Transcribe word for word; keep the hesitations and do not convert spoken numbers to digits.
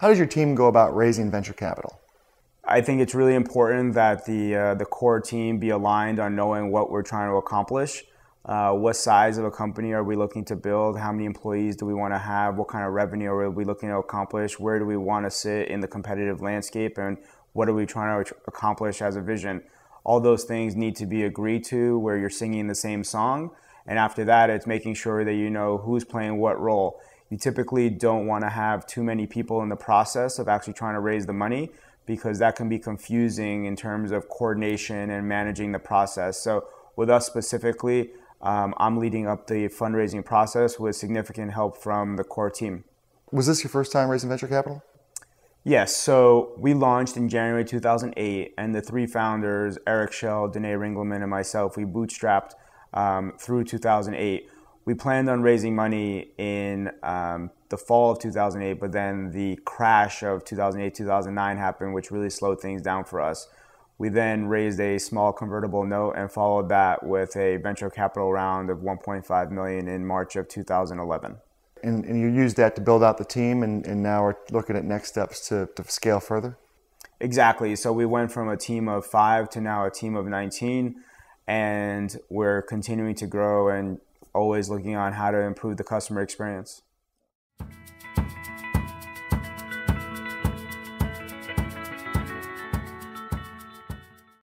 How does your team go about raising venture capital? I think it's really important that the, uh, the core team be aligned on knowing what we're trying to accomplish. Uh, what size of a company are we looking to build? How many employees do we want to have? What kind of revenue are we looking to accomplish? Where do we want to sit in the competitive landscape? And what are we trying to accomplish as a vision? All those things need to be agreed to, where you're singing the same song. And after that, it's making sure that you know who's playing what role. You typically don't want to have too many people in the process of actually trying to raise the money, because that can be confusing in terms of coordination and managing the process. So with us specifically, Um, I'm leading up the fundraising process with significant help from the core team. Was this your first time raising venture capital? Yes. So we launched in January two thousand eight, and the three founders, Eric Shell, Danae Ringelman, and myself, we bootstrapped um, through two thousand eight. We planned on raising money in um, the fall of two thousand eight, but then the crash of two thousand eight, two thousand nine happened, which really slowed things down for us. We then raised a small convertible note and followed that with a venture capital round of one point five million dollars in March of two thousand eleven. And, and you used that to build out the team, and, and now we're looking at next steps to, to scale further? Exactly. So we went from a team of five to now a team of nineteen, and we're continuing to grow and always looking on how to improve the customer experience.